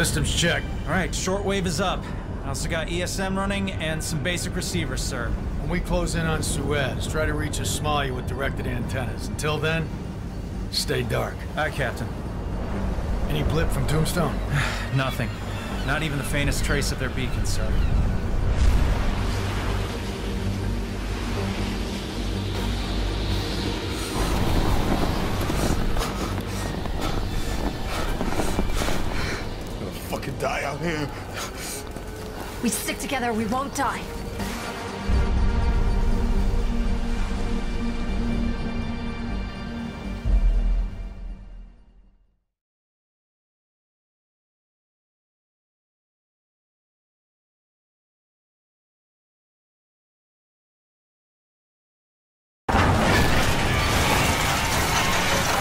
Systems check. All right, shortwave is up. I also got ESM running and some basic receivers, sir. When we close in on Suez, try to reach a Smiley with directed antennas. Until then, stay dark. Aye, Captain. Any blip from Tombstone? Nothing. Not even the faintest trace of their beacon, sir. Die out here. We stick together, we won't die.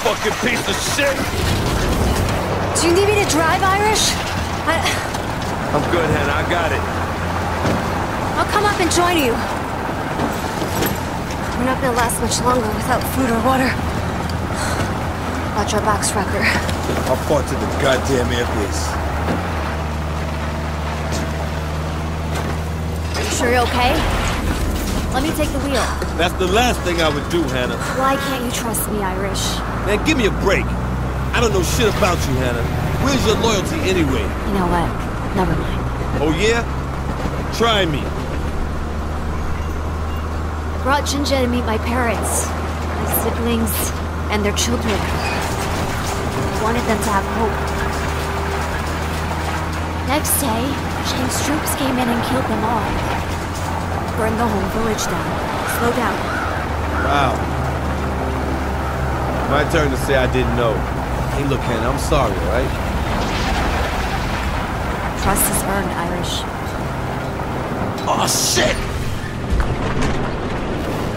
Fucking piece of shit! Do you need me to drive, Irish? I'm good, Hannah. I got it. I'll come up and join you. We're not gonna last much longer without food or water. Watch our box, Recker. I'll fall to the goddamn airpiece. Are you sure you're okay? Let me take the wheel. That's the last thing I would do, Hannah. Why can't you trust me, Irish? Man, give me a break. I don't know shit about you, Hannah. Where's your loyalty anyway? You know what? Never mind. Oh yeah? Try me. I brought Jinja to meet my parents, my siblings, and their children. I wanted them to have hope. Next day, Chang's troops came in and killed them all. Burned the whole village down. Slow down. Wow. My turn to say I didn't know. Hey look, Hannah, I'm sorry, right? Trust is earned, Irish. Oh, shit!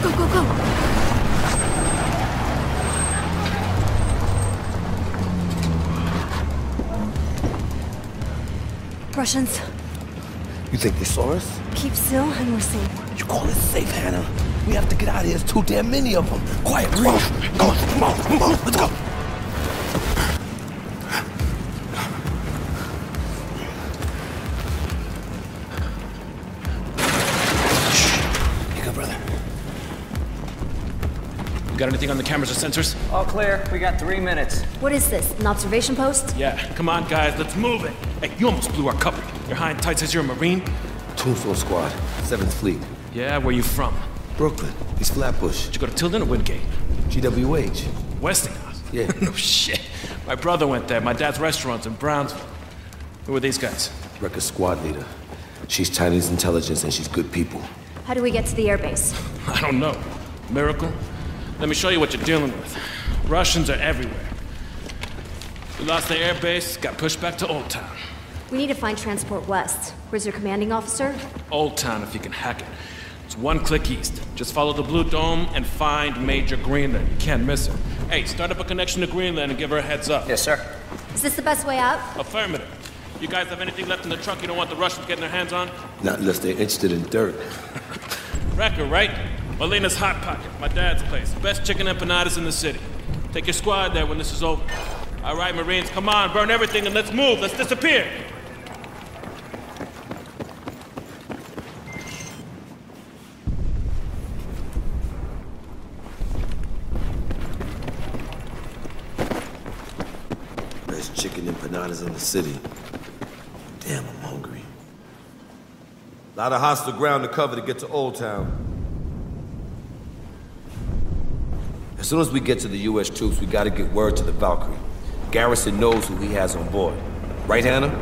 Go, go, go! Russians. You think they saw us? Keep still and we're safe. You call it safe, Hannah? We have to get out of here. There's too damn many of them. Quiet, come on, come on, come on, let's go! Got anything on the cameras or sensors? All clear. We got 3 minutes. What is this? An observation post? Yeah. Come on, guys. Let's move it. Hey, you almost blew our cover. You're high and tight says you're a Marine. Tombstone Squad, 7th Fleet. Yeah, where you from? Brooklyn. East Flatbush. Did you go to Tilden or Wingate? GWH. Westinghouse? Yeah. No shit. My brother went there. My dad's restaurant's in Brownsville. Who are these guys? Recker squad leader. She's Chinese intelligence and she's good people. How do we get to the airbase? I don't know. Miracle? Let me show you what you're dealing with. Russians are everywhere. We lost the airbase, got pushed back to Old Town. We need to find Transport West. Where's your commanding officer? Old Town, if you can hack it. It's one click east. Just follow the Blue Dome and find Major Greenland. You can't miss her. Hey, start up a connection to Greenland and give her a heads up. Yes, sir. Is this the best way out? Affirmative. You guys have anything left in the truck you don't want the Russians getting their hands on? Not unless they're interested in dirt. Wrecker, right? Molina's Hot Pocket, my dad's place. Best chicken empanadas in the city. Take your squad there when this is over. All right, Marines, come on, burn everything and let's move. Let's disappear. Best chicken empanadas in the city. Damn, I'm hungry. A lot of hostile ground to cover to get to Old Town. As soon as we get to the U.S. troops, we gotta get word to the Valkyrie. Garrison knows who he has on board. Right, Hannah?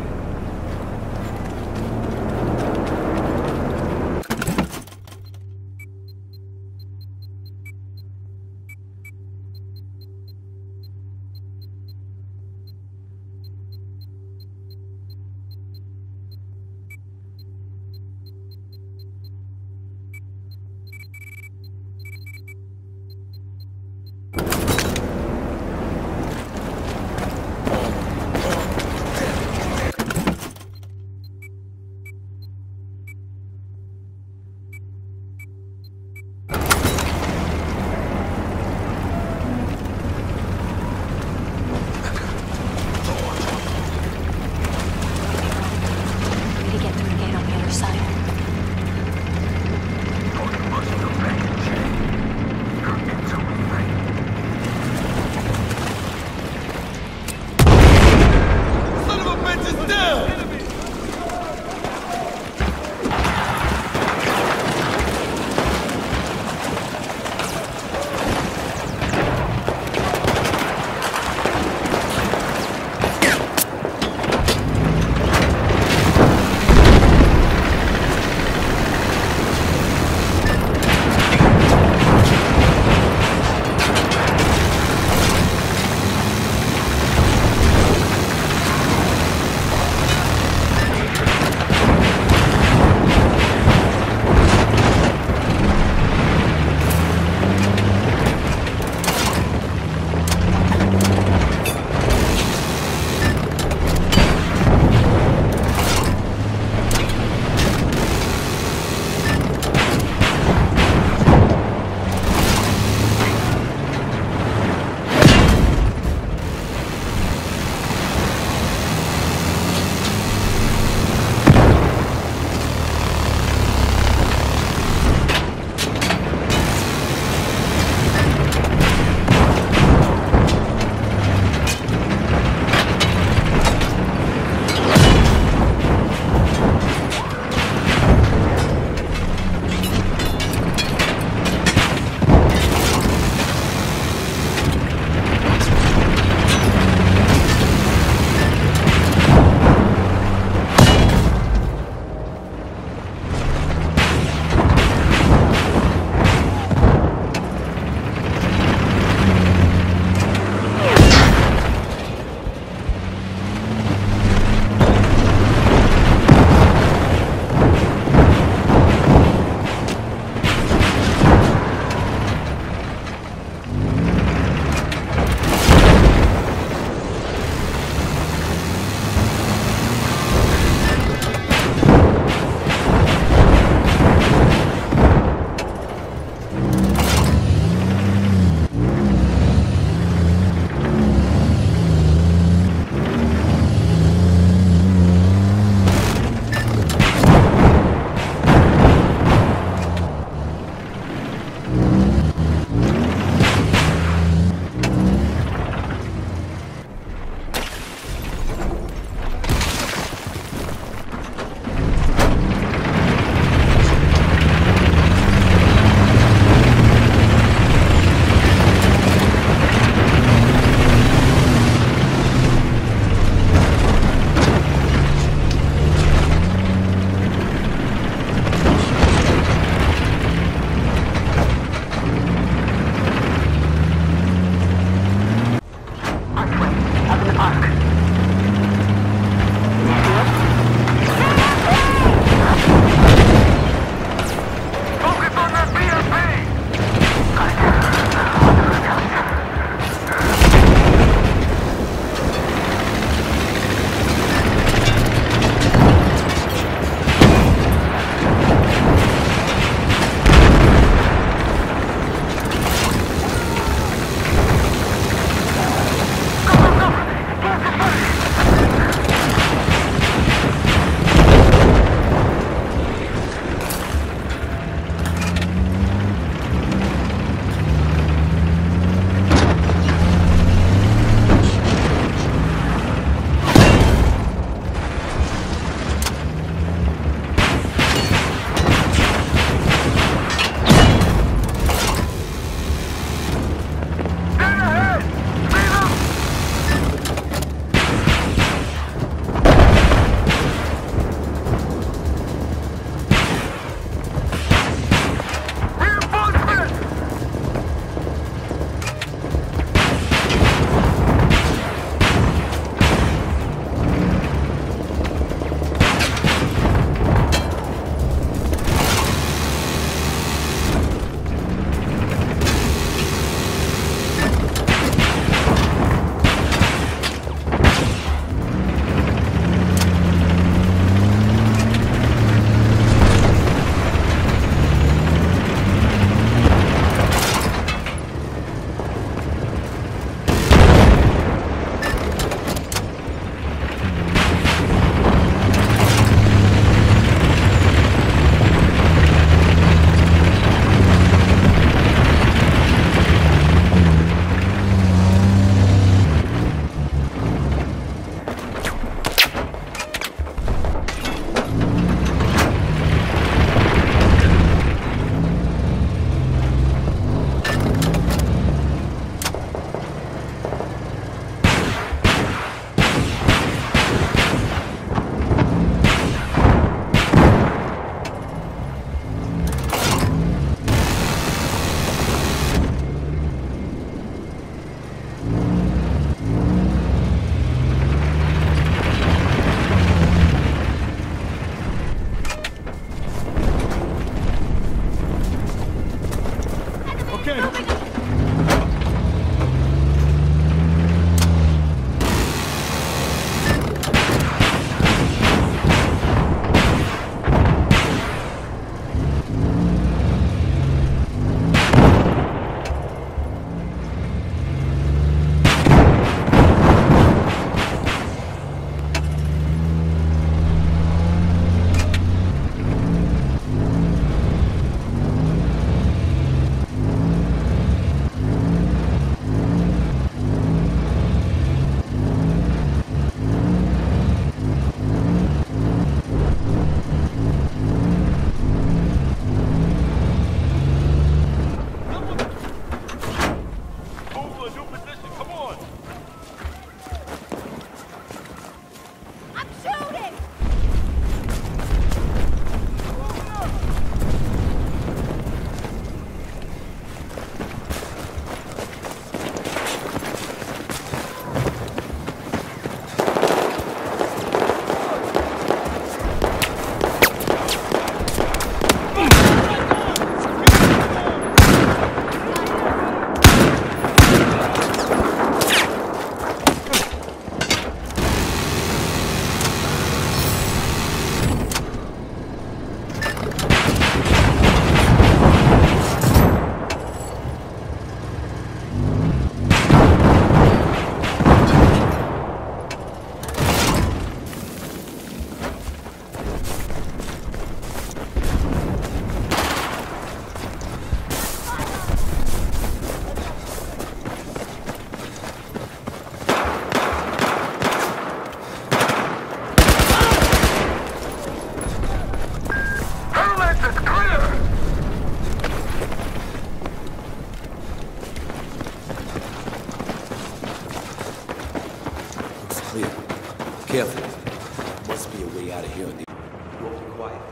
You awfully quiet.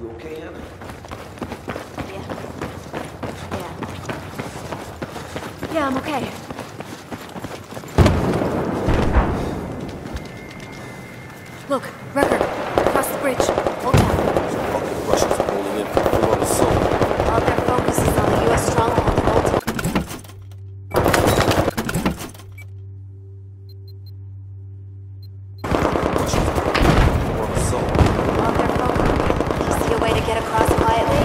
You okay, Hannah? Yeah. Yeah, I'm okay. Look, Wrecker, across the bridge. Old Town. Those fucking Russians are holding in for full on assault. All their focus is on the U.S. stronghold in Old Town. Russians are full on assault. All their focus. You see a way to get across quietly?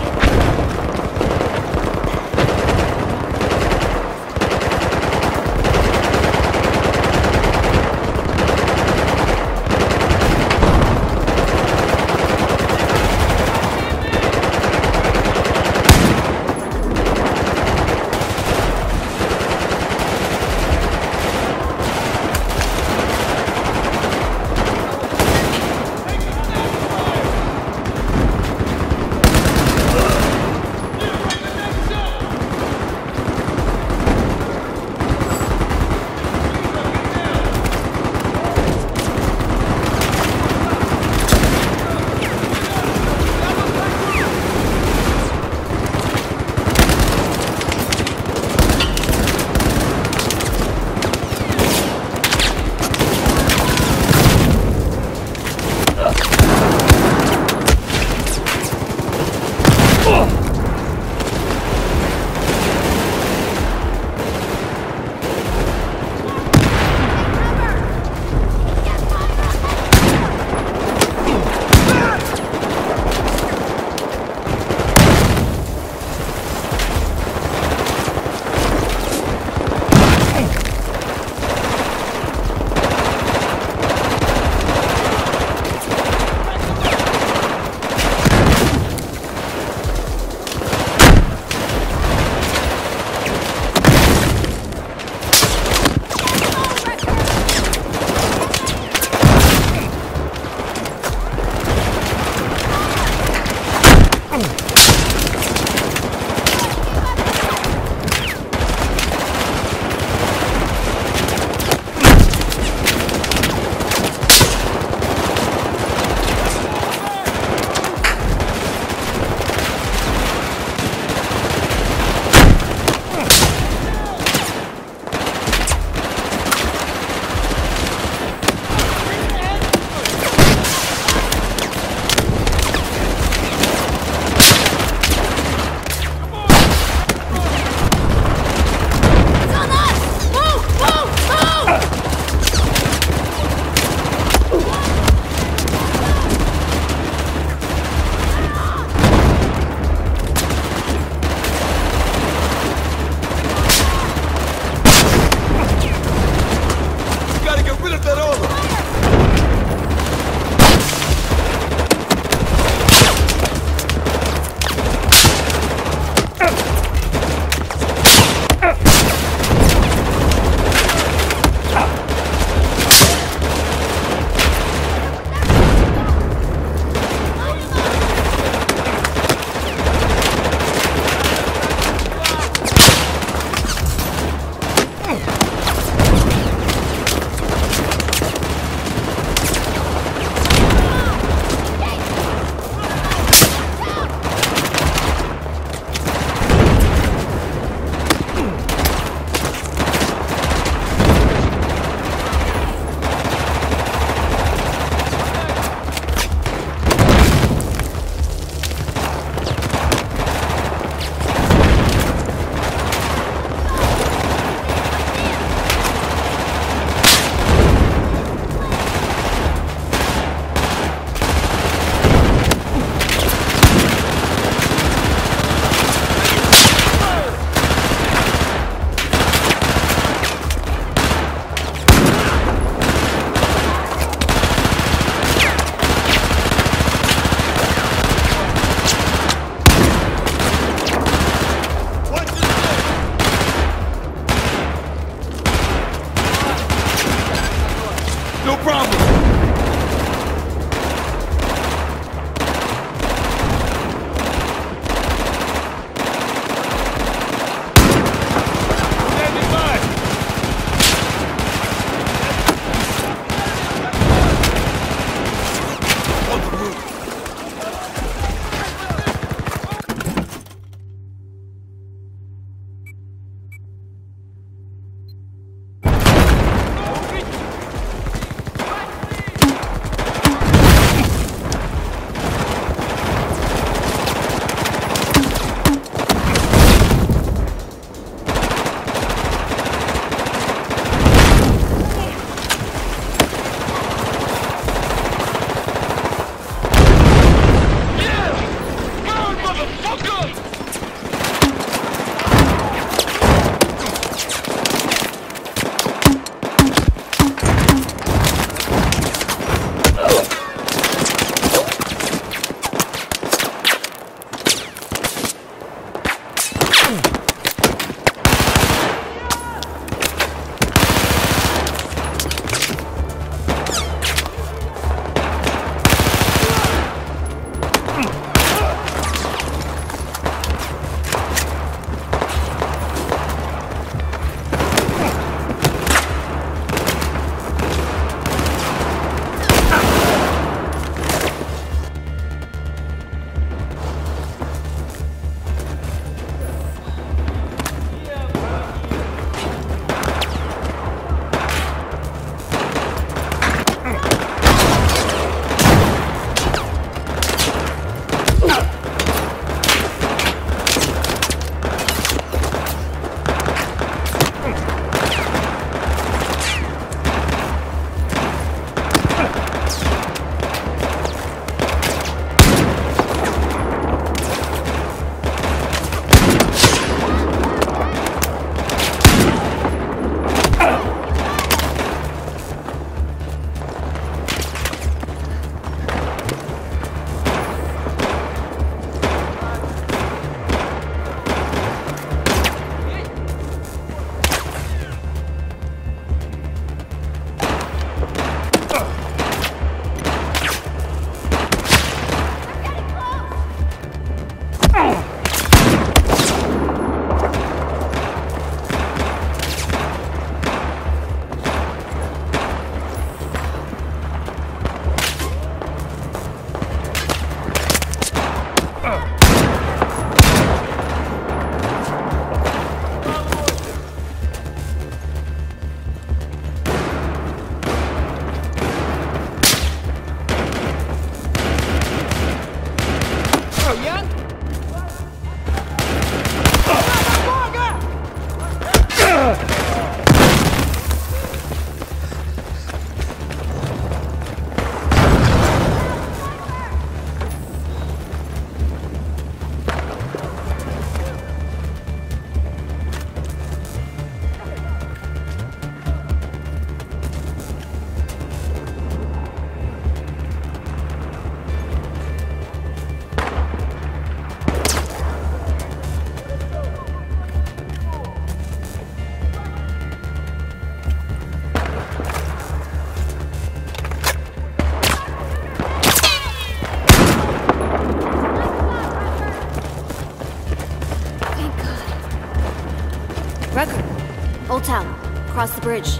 Old Town, across the bridge.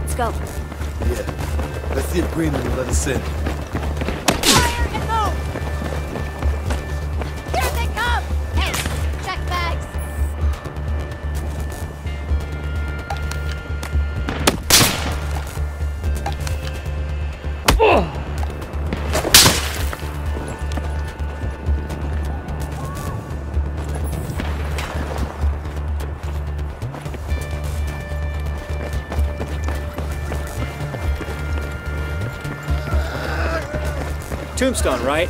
Let's go. Yeah, let's see if Greenland will let us in. Fire and move! Here they come! Hey, check bags! Tombstone, right?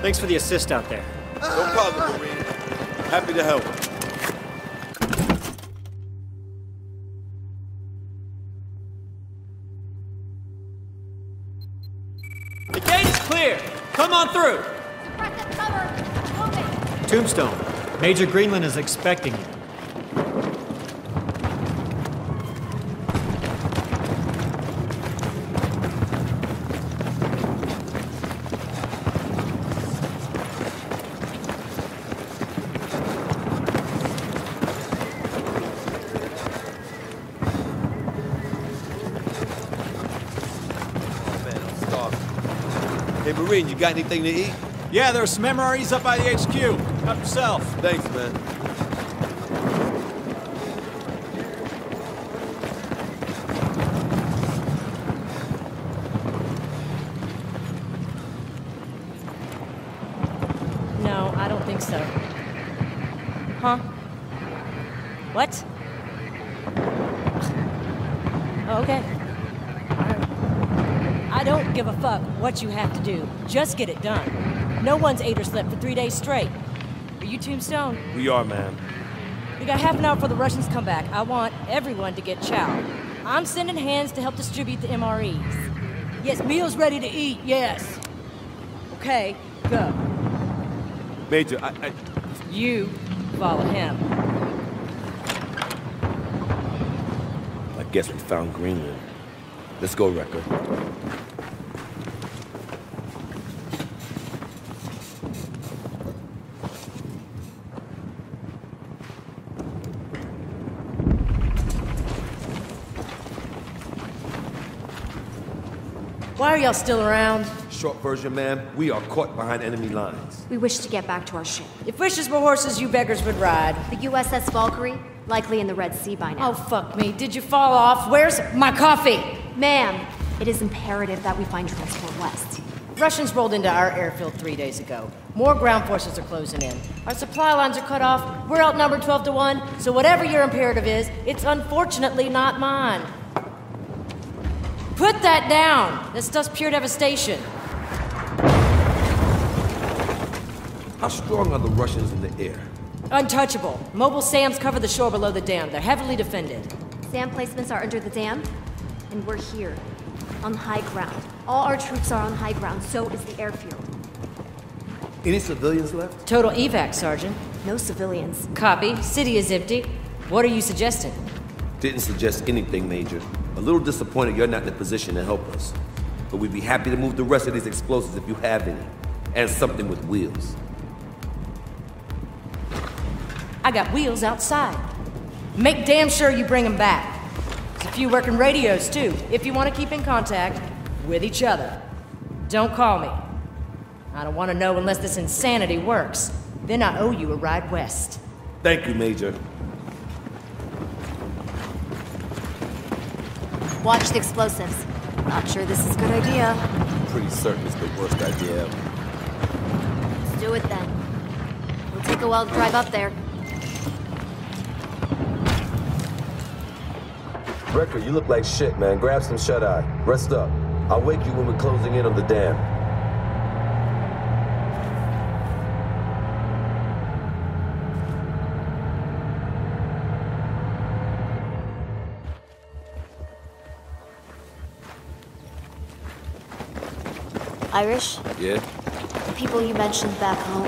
Thanks for the assist out there. No problem, Marine. Happy to help. The gate is clear. Come on through. Suppressive cover. Moving. Tombstone, Major Greenland is expecting you. Marine, you got anything to eat? Yeah, there's some MREs up by the HQ. Help yourself. Thanks, man. No, I don't think so. Huh? What? Oh, okay. I don't give a fuck what you have to do. Just get it done. No one's ate or slept for 3 days straight. Are you Tombstone? We are, ma'am. We got half an hour before the Russians come back. I want everyone to get chow. I'm sending hands to help distribute the MREs. Yes, meals ready to eat, yes. Okay, go. Major, I... You follow him. I guess we found Greenland. Let's go, Wrecker. Why are y'all still around? Short version, ma'am. We are caught behind enemy lines. We wish to get back to our ship. If wishes were horses, you beggars would ride. The USS Valkyrie, likely in the Red Sea by now. Oh, fuck me. Did you fall off? Where's my coffee? Ma'am, it is imperative that we find Transport West. Russians rolled into our airfield 3 days ago. More ground forces are closing in. Our supply lines are cut off. We're outnumbered 12-1, so whatever your imperative is, it's unfortunately not mine. Put that down! This stuff's pure devastation. How strong are the Russians in the air? Untouchable. Mobile SAMs cover the shore below the dam. They're heavily defended. SAM placements are under the dam, and we're here, on high ground. All our troops are on high ground, so is the airfield. Any civilians left? Total evac, Sergeant. No civilians. Copy. City is empty. What are you suggesting? Didn't suggest anything, Major. A little disappointed you're not in a position to help us. But we'd be happy to move the rest of these explosives if you have any. And something with wheels. I got wheels outside. Make damn sure you bring them back. There's a few working radios, too, if you want to keep in contact with each other. Don't call me. I don't want to know unless this insanity works. Then I owe you a ride west. Thank you, Major. Watch the explosives. Not sure this is a good idea. Pretty certain it's the worst idea ever. Let's do it then. It'll take a while to drive up there. Wrecker, you look like shit, man. Grab some shut-eye. Rest up. I'll wake you when we're closing in on the dam. Irish? Yeah? The people you mentioned back home,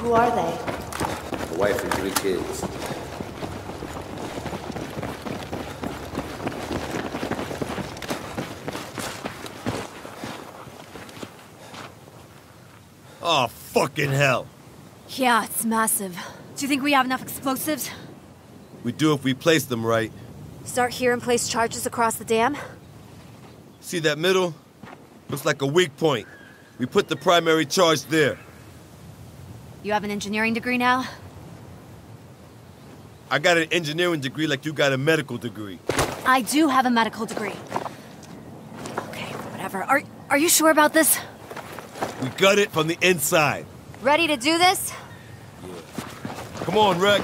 who are they? A wife and 3 kids. Oh, fucking hell. Yeah, it's massive. Do you think we have enough explosives? We do if we place them right. Start here and place charges across the dam? See that middle? Looks like a weak point. We put the primary charge there. You have an engineering degree now? I got an engineering degree like you got a medical degree. I do have a medical degree. Okay, whatever. Are you sure about this? We gut it from the inside. Ready to do this? Yeah. Come on, Reck.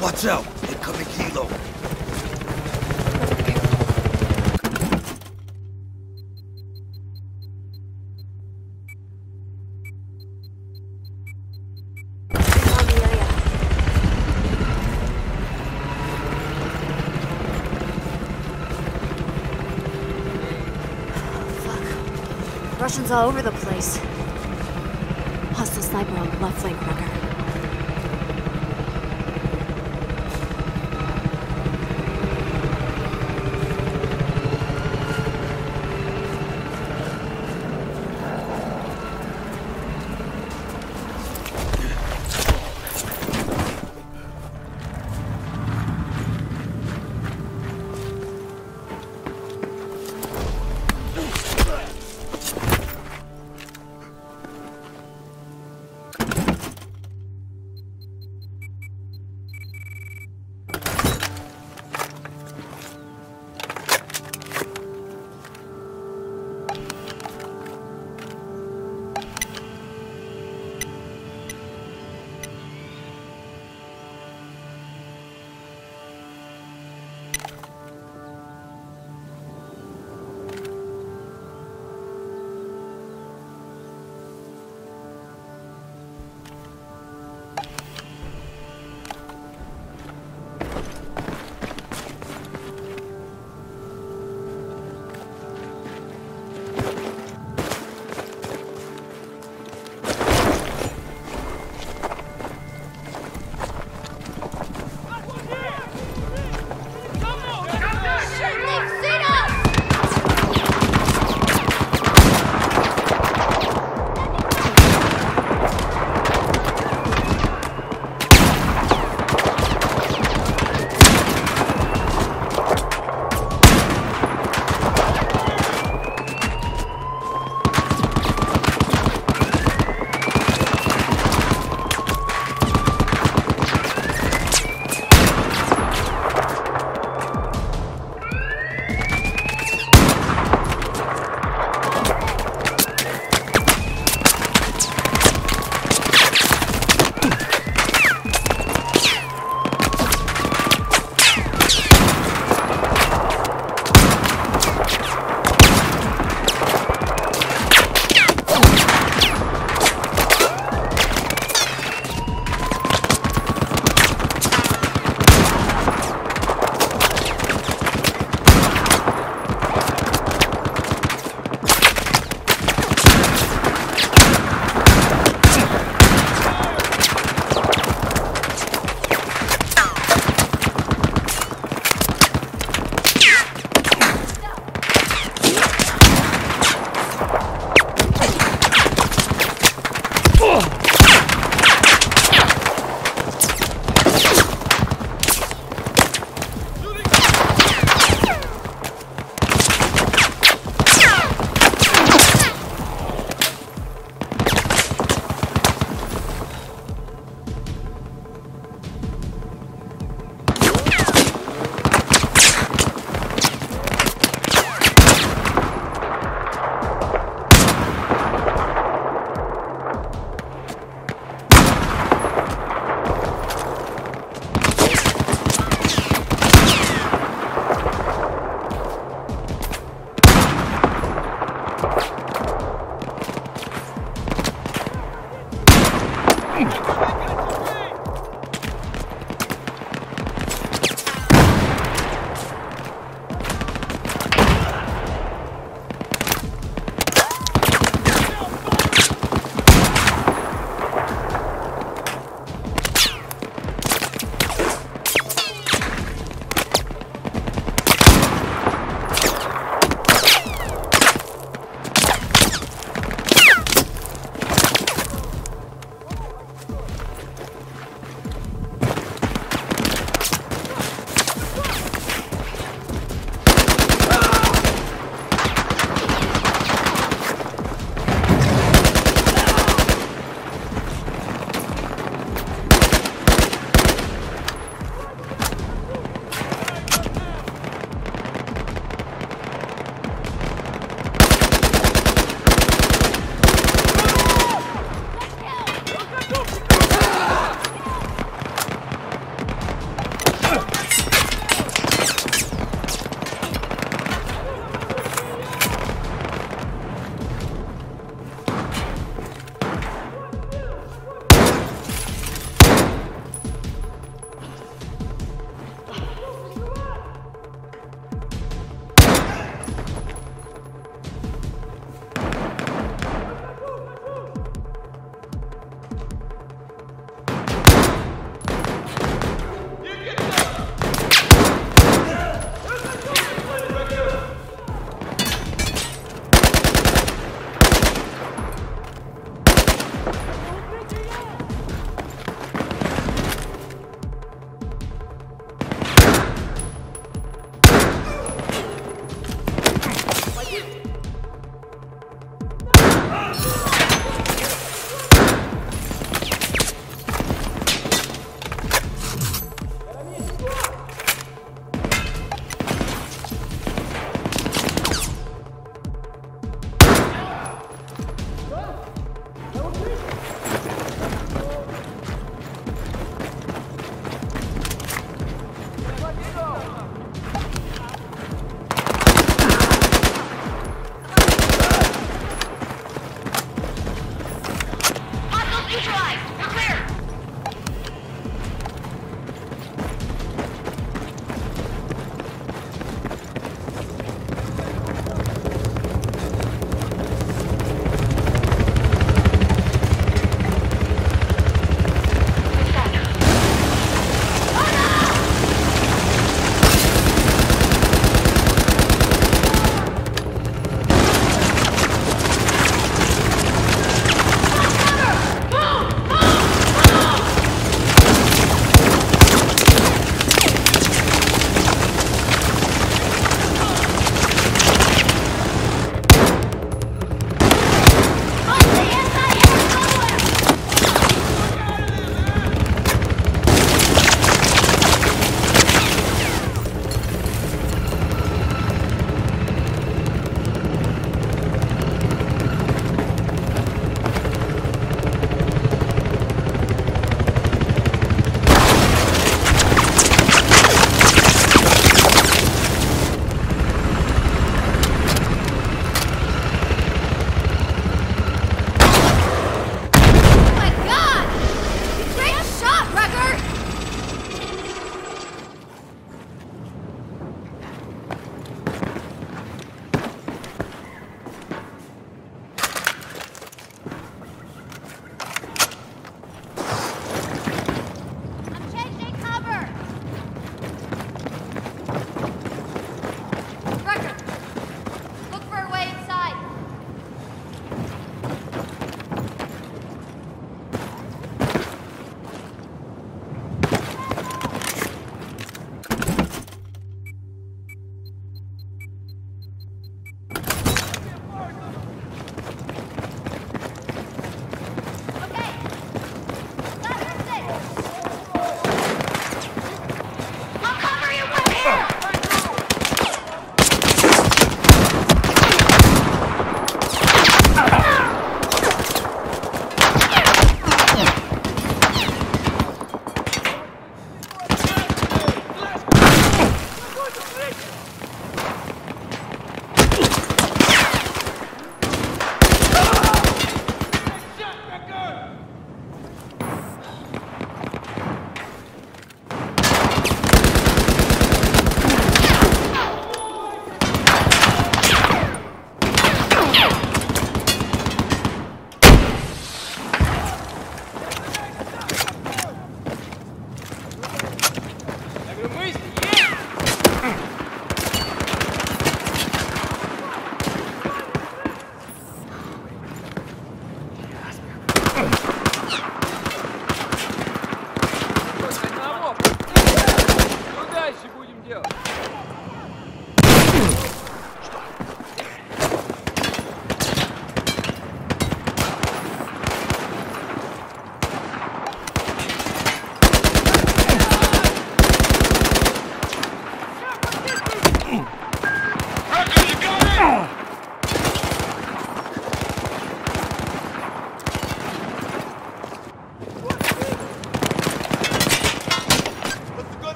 Watch out. Incoming kilo. Russians all over the place. Hostile sniper on the left flank,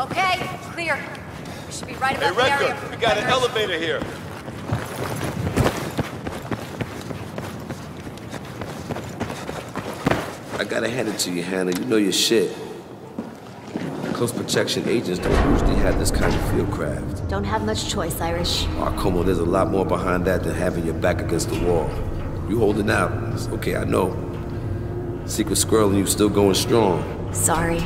Okay, clear. We should be right about the area. Hey, Recker, we got an elevator here. I gotta hand it to you, Hannah. You know your shit. Close protection agents don't usually have this kind of field craft. Don't have much choice, Irish. Oh, come on, there's a lot more behind that than having your back against the wall. You holding out. It's okay, I know. Secret squirrel and you still going strong. Sorry.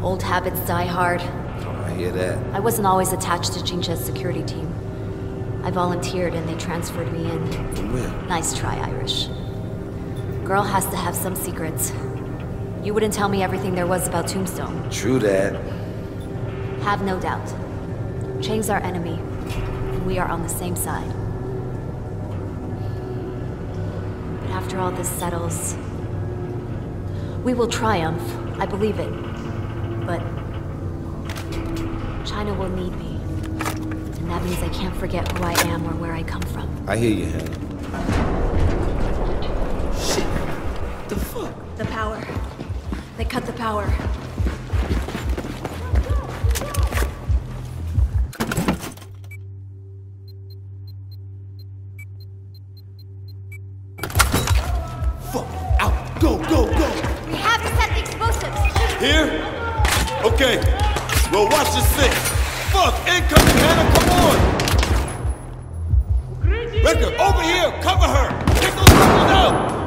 Old habits die hard. Oh, I hear that. I wasn't always attached to Jinja's security team. I volunteered and they transferred me in. From where? Nice try, Irish. Girl has to have some secrets. You wouldn't tell me everything there was about Tombstone. True that. Have no doubt. Chang's our enemy, and we are on the same side. But after all this settles, we will triumph. I believe it. But China will need me, and that means I can't forget who I am or where I come from. I hear you, Hannah. Shit. The fuck? The power. They cut the power. Fuck out. Go, go, go. We have to set the explosives. Here? Okay. Well, watch this thing. Fuck, incoming, Hannah, come on. Recker, over here. Cover her. Get those fuckers out.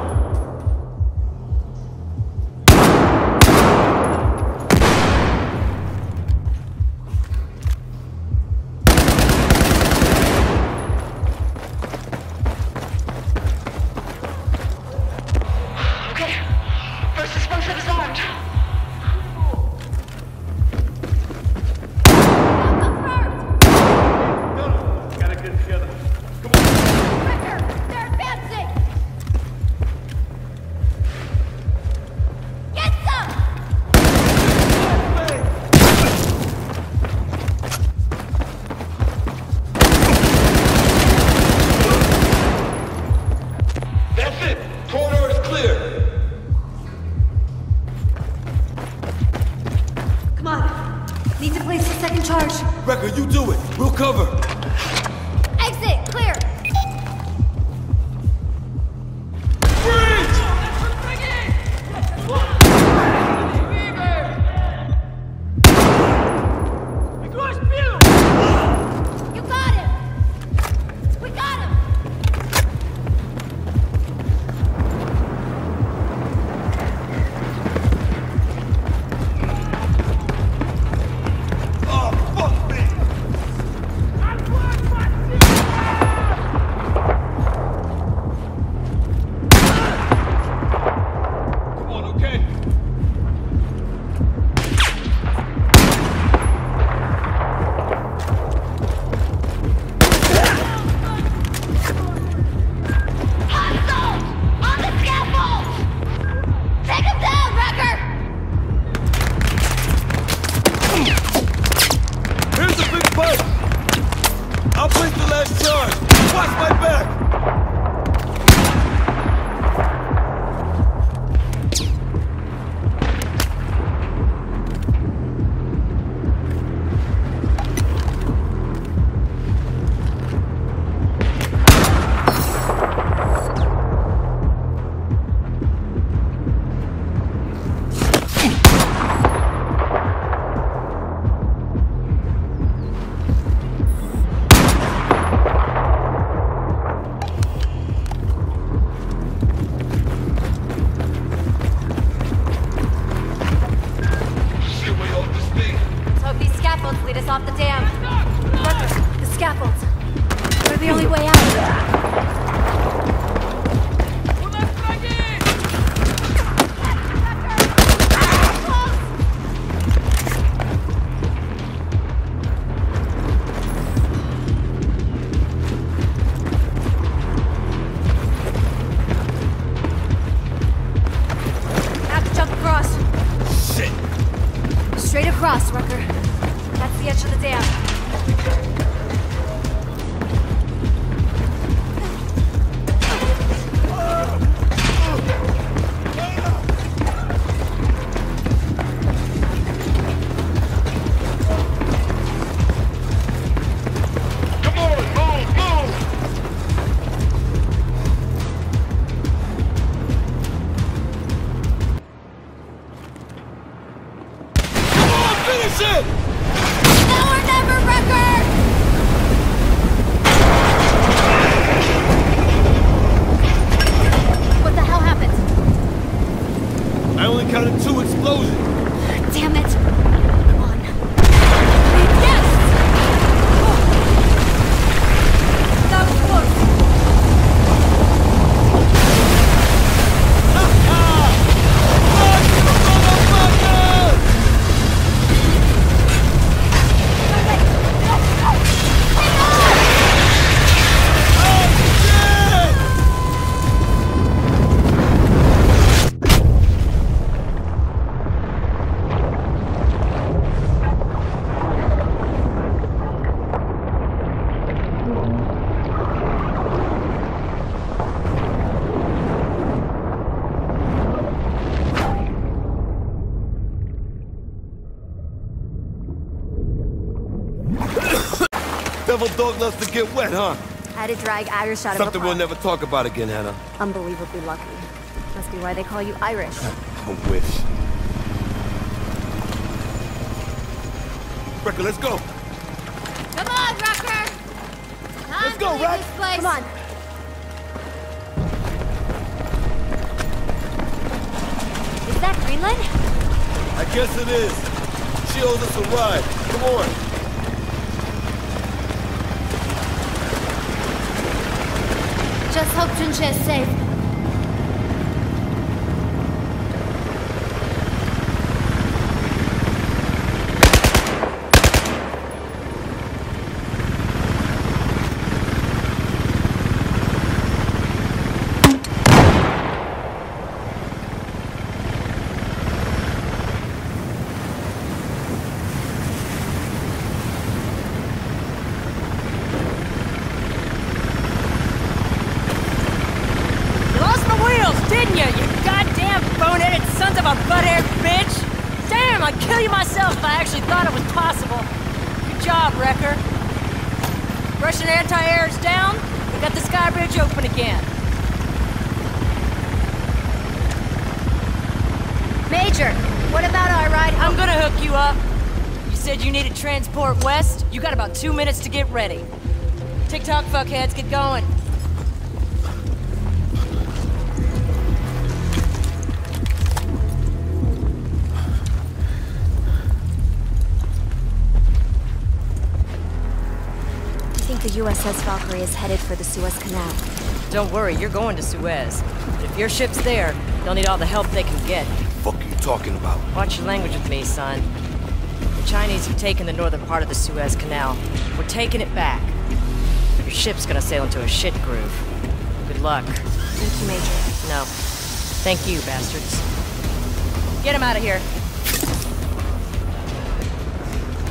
That's it! Now or never, Wrecker! What the hell happened? I only counted 2 explosions. Damn it. Come on. Yes! Oh. That was close. Dog loves to get wet, huh? Had to drag Irish out of a park. Something we'll never talk about again, Hannah. Unbelievably lucky. Must be why they call you Irish. I wish. Wrecker, let's go! Come on, Wrecker! Let's go, Wreck! Come on! Is that Greenland? I guess it is. She owes us a ride. Come on! Just hope Jinja is safe. Transport west, you got about 2 minutes to get ready. TikTok fuckheads, get going. I think the USS Valkyrie is headed for the Suez Canal. Don't worry, you're going to Suez. But if your ship's there, they'll need all the help they can get. What the fuck are you talking about? Watch your language with me, son. The Chinese have taken the northern part of the Suez Canal. We're taking it back. Your ship's gonna sail into a shit groove. Good luck. Thank you, Major. No. Thank you, bastards. Get him out of here.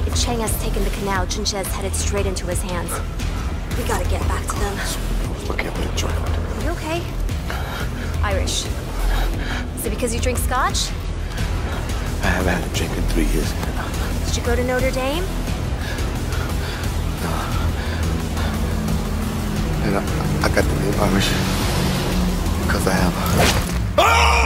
If Chang has taken the canal, Jinja is headed straight into his hands. We gotta get back to them. I can't believe drowned. You okay? Irish. Is it because you drink scotch? I haven't had a drink in 3 years. Did you go to Notre Dame? No. And I got the name Irish because I have. Ah!